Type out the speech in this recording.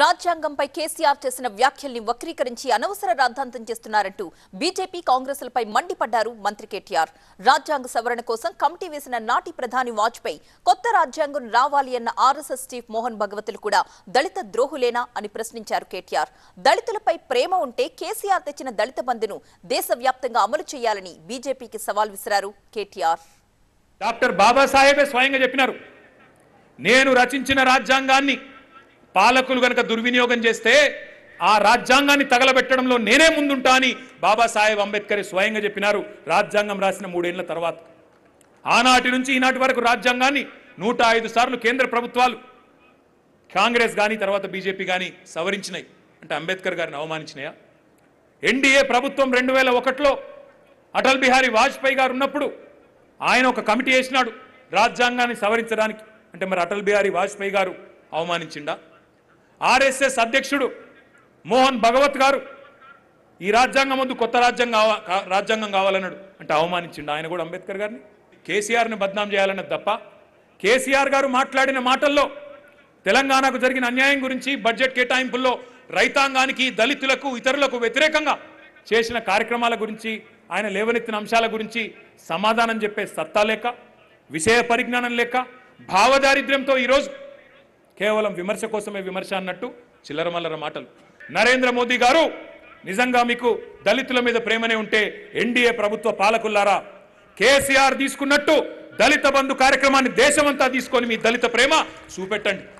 రాజ్యాంగంపై కేసీఆర్ చేసిన వ్యాఖ్యల్ని వక్రీకరించి అనవసర రాద్ధాంతం చేస్తున్నారంటూ బీజేపీ కాంగ్రెస్లపై మండిపడ్డారు మంత్రి కేటీఆర్. రాజ్యాంగ సవరణ కోసం కమిటీ వేసిన నాటి ప్రధాని వాజ్పేయి కొత్త రాజ్యాంగం రావాలి అన్న ఆర్ఎస్ఎస్ చీఫ్ మోహన్ భగవత్లు కూడా దళిత ద్రోహులేనా అని ప్రశ్నించారు కేటీఆర్. దళితులపై ప్రేమ ఉంటే కేసీఆర్ తెచ్చిన దళిత బంధును దేశవ్యాప్తంగా అమలు చేయాలని బీజేపీకి సవాల్ విసిరారు కేటీఆర్. డాక్టర్ బాబాసాహెబ్ స్వయంగా చెప్పినారు, నేను రచించిన రాజ్యాంగాన్ని పాలకులు గనక దుర్వినియోగం చేస్తే ఆ రాజ్యాంగాన్ని తగలబెట్టడంలో నేనే ముందుంటా అని బాబాసాహెబ్ అంబేద్కర్ స్వయంగా చెప్పినారు. రాజ్యాంగం రాసిన 3 ఏళ్ల తర్వాత ఆనాటి నుంచి ఈనాటి వరకు రాజ్యాంగాన్ని 105 సార్లు కేంద్ర ప్రభుత్వాలు కాంగ్రెస్ కానీ తర్వాత బీజేపీ కానీ సవరించినాయి. అంటే అంబేద్కర్ గారిని అవమానించినాయా? ఎన్డీఏ ప్రభుత్వం 2001లో అటల్ బిహారీ వాజ్పేయి గారు ఉన్నప్పుడు ఆయన ఒక కమిటీ వేసినాడు రాజ్యాంగాన్ని సవరించడానికి. అంటే మరి అటల్ బిహారీ వాజ్పేయి గారు అవమానించిండా? ఆర్ఎస్ఎస్ అధ్యక్షుడు మోహన్ భగవత్ గారు ఈ రాజ్యాంగం ముందు కొత్త రాజ్యాంగం కావాలన్నాడు. అంటే అవమానించిండు ఆయన కూడా అంబేద్కర్ గారిని? కేసీఆర్ని బద్నాం చేయాలన్నది తప్ప కేసీఆర్ గారు మాట్లాడిన మాటల్లో తెలంగాణకు జరిగిన అన్యాయం గురించి బడ్జెట్ కేటాయింపుల్లో రైతాంగానికి దళితులకు ఇతరులకు వ్యతిరేకంగా చేసిన కార్యక్రమాల గురించి ఆయన లేవనెత్తిన అంశాల గురించి సమాధానం చెప్పే సత్తా లేక విషయ పరిజ్ఞానం లేక భావదారిద్ర్యంతో ఈరోజు కేవలం విమర్శ కోసమే విమర్శ అన్నట్టు చిల్లరమల్లర మాటలు. నరేంద్ర మోదీ గారు నిజంగా మీకు దళితుల మీద ప్రేమనే ఉంటే ఎన్డీఏ ప్రభుత్వ పాలకుల్లారా కేసీఆర్ తీసుకున్నట్టు దళిత బంధు కార్యక్రమాన్ని దేశమంతా తీసుకొని మీ దళిత ప్రేమ చూపెట్టండి.